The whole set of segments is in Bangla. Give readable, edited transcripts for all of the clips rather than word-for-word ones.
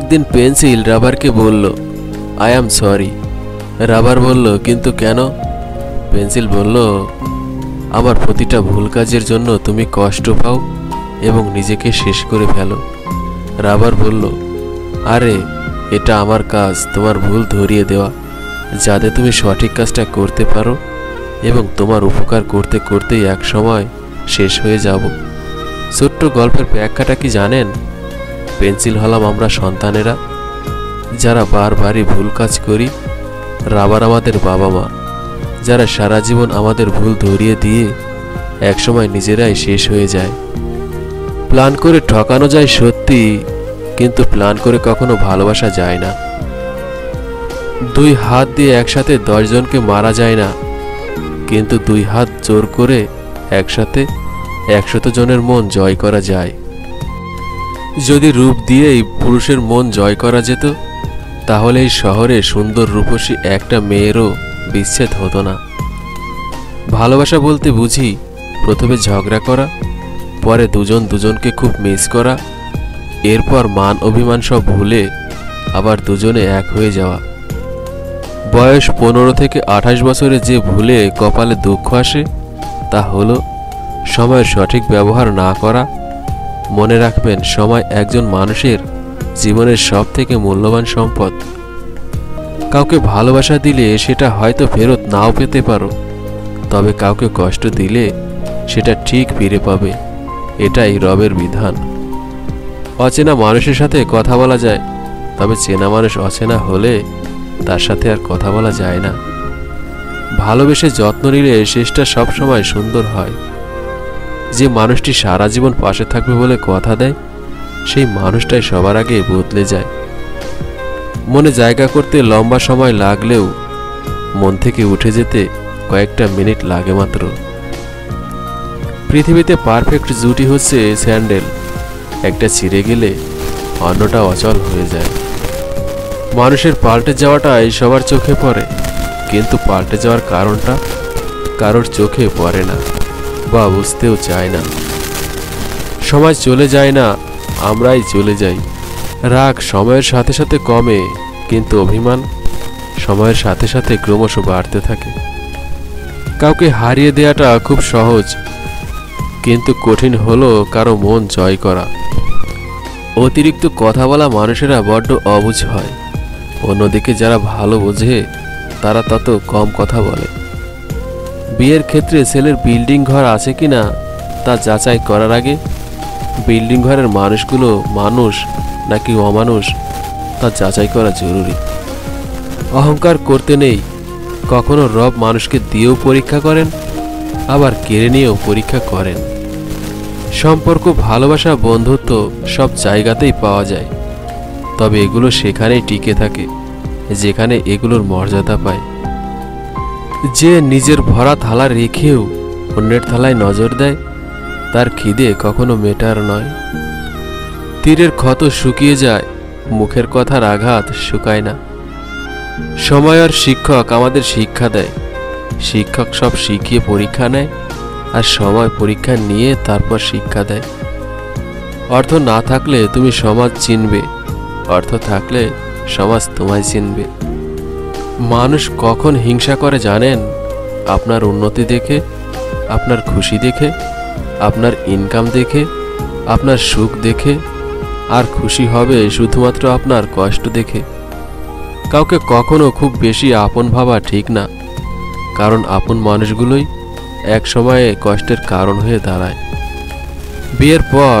একদিন পেন্সিল রাবারকে বলল, আই অ্যাম সরি। রাবার বলল, কিন্তু কেন? পেন্সিল বলল, আমার প্রতিটা ভুল কাজের জন্য তুমি কষ্ট পাও এবং নিজেকে শেষ করে ফেলো। রাবার বলল, আরে এটা আমার কাজ, তোমার ভুল ধরিয়ে দেওয়া, যাতে তুমি সঠিক কাজটা করতে পারো এবং তোমার উপকার করতে করতেই এক সময় শেষ হয়ে যাব। ছোট্ট গল্পের ব্যাখ্যাটা কি জানেন? পেন্সিল হলাম আমরা সন্তানেরা, যারা বারবারই ভুল কাজ করি। রাবার আমাদের বাবা মা, যারা সারা জীবন আমাদের ভুল ধরিয়ে দিয়ে একসময় নিজেরাই শেষ হয়ে যায়। প্ল্যান করে ঠকানো যায় সত্যি, কিন্তু প্ল্যান করে কখনো ভালোবাসা যায় না। দুই হাত দিয়ে একসাথে 10 জনকে মারা যায় না, কিন্তু 2 হাত জোর করে একসাথে 100 জনের মন জয় করা যায়। যদি রূপ দিয়েই পুরুষের মন জয় করা যেত, তাহলে এই শহরে সুন্দর রূপসী একটা মেয়েরও বিচ্ছেদ হতো না। ভালোবাসা বলতে বুঝি প্রথমে ঝগড়া করা, পরে দুজন দুজনকে খুব মিস করা, এরপর মান অভিমান সব ভুলে আবার দুজনে এক হয়ে যাওয়া। বয়স 15 থেকে 28 বছরে যে ভুলে কপালে দুঃখ আসে, তা হলো সময়ের সঠিক ব্যবহার না করা। মনে রাখবেন, সময় একজন মানুষের জীবনের সব থেকে মূল্যবান সম্পদ। কাউকে ভালোবাসা দিলে সেটা হয়তো ফেরত নাও পেতে পারো, তবে কাউকে কষ্ট দিলে সেটা ঠিক ফিরে পাবে। এটাই রবের বিধান। অচেনা মানুষের সাথে কথা বলা যায়, তবে চেনা মানুষ অচেনা হলে তার সাথে আর কথা বলা যায় না। ভালোবেসে যত্ন নিলে শেষটা সবসময় সুন্দর হয়। যে মানুষটি সারা জীবন পাশে থাকবে বলে কথা দেয়, সেই মানুষটাই সবার আগে বদলে যায়। মনে জায়গা করতে লম্বা সময় লাগলেও মন থেকে উঠে যেতে কয়েকটা মিনিট লাগে মাত্র। পৃথিবীতে পারফেক্ট জুটি হচ্ছে স্যান্ডেল, একটা ছিঁড়ে গেলে অন্যটা অচল হয়ে যায়। মানুষের পাল্টে যাওয়াটাই সবার চোখে পড়ে, কিন্তু পাল্টে যাওয়ার কারণটা কারোর চোখে পড়ে না বা বুঝতেও চায় না। সময় চলে যায় না, আমরাই চলে যাই। রাগ সময়ের সাথে সাথে কমে, কিন্তু অভিমান সময়ের সাথে সাথে ক্রমশ বাড়তে থাকে। কাউকে হারিয়ে দেওয়াটা খুব সহজ, কিন্তু কঠিন হলো কারো মন জয় করা। অতিরিক্ত কথা বলা মানুষেরা বড্ড অবুঝ হয়, অন্যদিকে যারা ভালো বোঝে তারা তত কম কথা বলে। বিয়ের ক্ষেত্রে ছেলের বিল্ডিং ঘর আছে কি না তা যাচাই করার আগে বিল্ডিং ঘরের মানুষগুলো মানুষ নাকি অমানুষ তা যাচাই করা জরুরি। অহংকার করতে নেই, কখনো রব মানুষকে দিয়েও পরীক্ষা করেন, আবার কেড়ে নিয়েও পরীক্ষা করেন। সম্পর্ক, ভালোবাসা, বন্ধুত্ব সব জায়গাতেই পাওয়া যায়, তবে এগুলো সেখানেই টিকে থাকে যেখানে এগুলোর মর্যাদা পায়। যে নিজের ভরা থালা রেখেও অন্যের থালায় নজর দেয়, তার খিদে কখনো মেটার নয়। তীরের ক্ষত শুকিয়ে যায়, মুখের কথার আঘাত শুকায় না। সময় আর শিক্ষক আমাদের শিক্ষা দেয়, শিক্ষক সব শিখিয়ে পরীক্ষা নেয়, আর সময় পরীক্ষা নিয়ে তারপর শিক্ষা দেয়। অর্থ না থাকলে তুমি সমাজ চিনবে, অর্থ থাকলে সমাজ তোমায় চিনবে। মানুষ কখন হিংসা করে জানেন? আপনার উন্নতি দেখে, আপনার খুশি দেখে, আপনার ইনকাম দেখে, আপনার সুখ দেখে, আর খুশি হবে শুধুমাত্র আপনার কষ্ট দেখে। কাউকে কখনো খুব বেশি আপন ভাবা ঠিক না, কারণ আপন মানুষগুলোই এক সময়ে কষ্টের কারণ হয়ে দাঁড়ায়। বিয়ের পর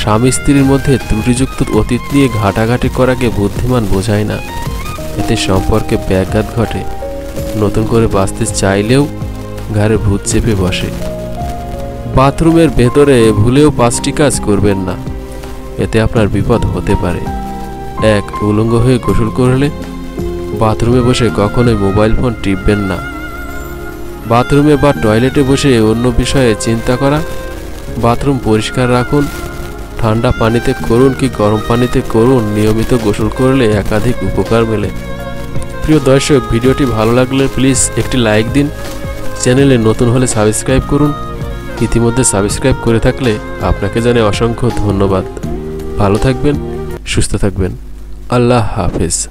স্বামী স্ত্রীর মধ্যে ত্রুটিযুক্ত অতীত নিয়ে ঘাটাঘাটি করাকে বুদ্ধিমান বোঝায় না, এতে সম্পর্কে ব্যাঘাত ঘটে। নতুন করে বাঁচতে চাইলেও ঘাড়ে ভূত চেপে বসে। বাথরুমের ভেতরে ভুলেও 5টি কাজ করবেন না, এতে আপনার বিপদ হতে পারে। 1. উলঙ্গ হয়ে গোসল করলে বাথরুমে বসে কখনোই মোবাইল ফোন টিপবেন না। বাথরুমে বা টয়লেটে বসে অন্য বিষয়ে চিন্তা করা। বাথরুম পরিষ্কার রাখুন, ঠান্ডা পানিতে করুন কি গরম পানিতে করুন, নিয়মিত গোসল করলে একাধিক উপকার মেলে। প্রিয় দর্শক, ভিডিওটি ভালো লাগলে প্লিজ একটি লাইক দিন। চ্যানেলে নতুন হলে সাবস্ক্রাইব করুন। ইতিমধ্যে সাবস্ক্রাইব করে থাকলে আপনাকে জানাই অসংখ্য ধন্যবাদ। ভালো থাকবেন, সুস্থ থাকবেন। अल्लाह हाफिज़।